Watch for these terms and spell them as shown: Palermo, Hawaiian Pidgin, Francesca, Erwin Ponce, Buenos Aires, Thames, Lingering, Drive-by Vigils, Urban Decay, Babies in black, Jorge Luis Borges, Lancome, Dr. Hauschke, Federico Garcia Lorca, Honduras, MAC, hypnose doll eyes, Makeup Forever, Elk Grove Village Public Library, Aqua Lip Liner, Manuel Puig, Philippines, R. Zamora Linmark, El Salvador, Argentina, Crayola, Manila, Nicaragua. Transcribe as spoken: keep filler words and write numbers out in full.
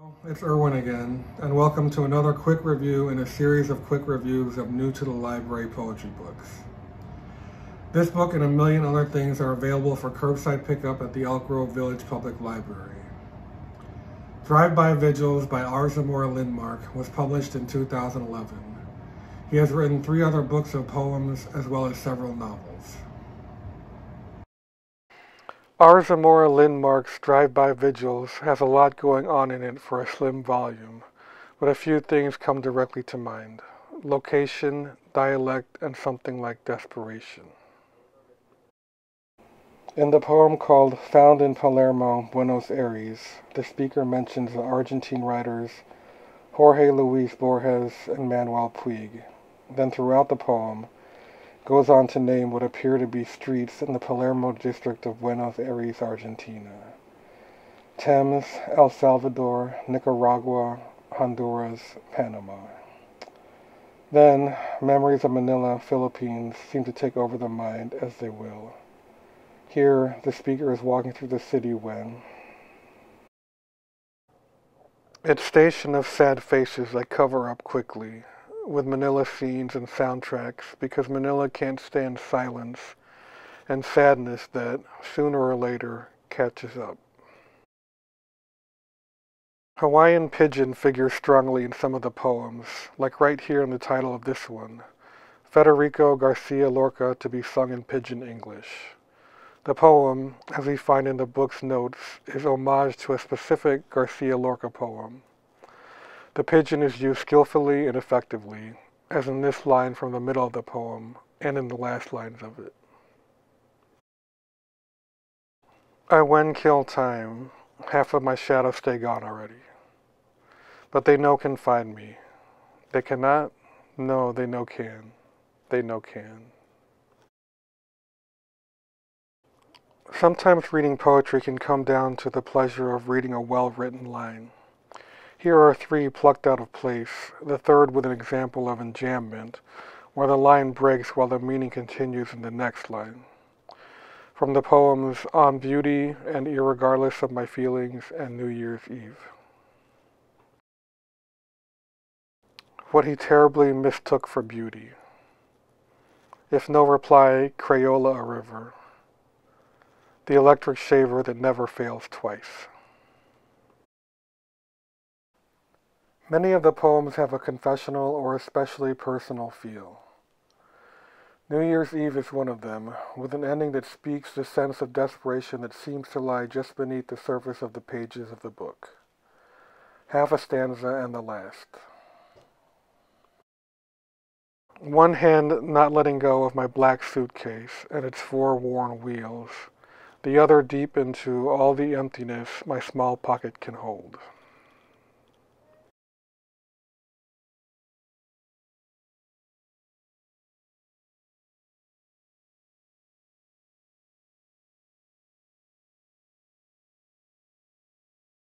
Hello, it's Erwin again, and welcome to another quick review in a series of quick reviews of new to the library poetry books. This book and a million other things are available for curbside pickup at the Elk Grove Village Public Library. Drive-by Vigils by R. Zamora Linmark was published in two thousand eleven. He has written three other books of poems as well as several novels. R. Zamora Linmark's Drive-by Vigils has a lot going on in it for a slim volume, but a few things come directly to mind: location, dialect, and something like desperation. In the poem called Found in Palermo, Buenos Aires, the speaker mentions the Argentine writers Jorge Luis Borges and Manuel Puig, then throughout the poem goes on to name what appear to be streets in the Palermo district of Buenos Aires, Argentina: Thames, El Salvador, Nicaragua, Honduras, Panama. Then, memories of Manila, Philippines seem to take over the mind as they will. Here, the speaker is walking through the city when its station of sad faces I cover up quickly with Manila scenes and soundtracks, because Manila can't stand silence and sadness that, sooner or later, catches up. Hawaiian Pidgin figures strongly in some of the poems, like right here in the title of this one, Federico Garcia Lorca, to be sung in Pidgin English. The poem, as we find in the book's notes, is homage to a specific Garcia Lorca poem. The pidgin is used skillfully and effectively, as in this line from the middle of the poem and in the last lines of it. I when kill time, half of my shadows stay gone already. But they no can find me. They cannot? No, they no can. They no can. Sometimes reading poetry can come down to the pleasure of reading a well-written line. Here are three plucked out of place, the third with an example of enjambment, where the line breaks while the meaning continues in the next line. From the poems On Beauty and Irregardless of My Feelings and New Year's Eve. What he terribly mistook for beauty. If no reply, Crayola a river. The electric shaver that never fails twice. Many of the poems have a confessional or especially personal feel. New Year's Eve is one of them, with an ending that speaks the sense of desperation that seems to lie just beneath the surface of the pages of the book. Half a stanza and the last. One hand not letting go of my black suitcase and its four worn wheels, the other deep into all the emptiness my small pocket can hold.